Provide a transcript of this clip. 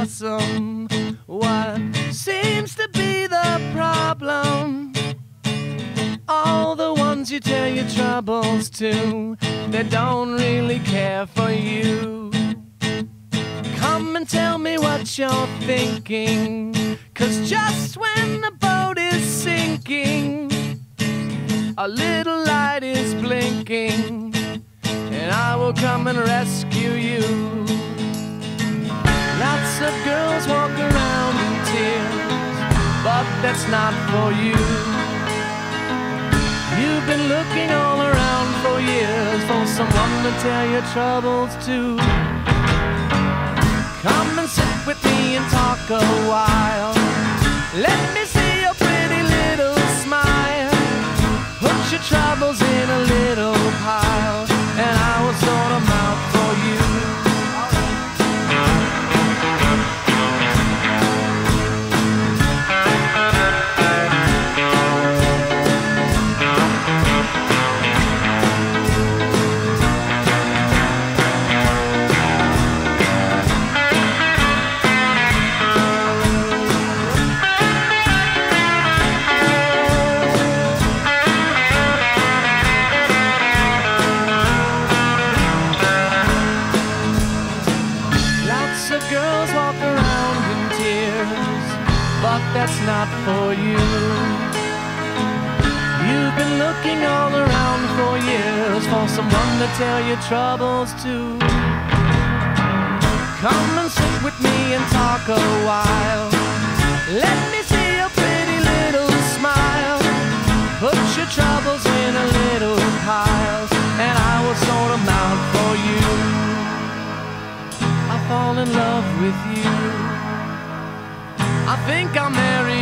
Blossom, what seems to be the problem? All the ones you tell your troubles to, they don't really care for you. Come and tell me what you're thinking, 'cause just when the boat is sinking, a little light is blinking, and I will come and rescue you. Lots of girls walk around in tears, but that's not for you. You've been looking all around for years for someone to tell your troubles to. Come and sit with me and talk a while. Let me see your pretty little smile. Put your troubles in a little pile, and I will sort them out for you. Girls walk around in tears, but that's not for you. You've been looking all around for years for someone to tell your troubles to. Come and sit with me and talk a while. Let me see your pretty little smile. Put your troubles in a little pile, and I will sort them out for you. I fall in love with you. I think I'll marry you.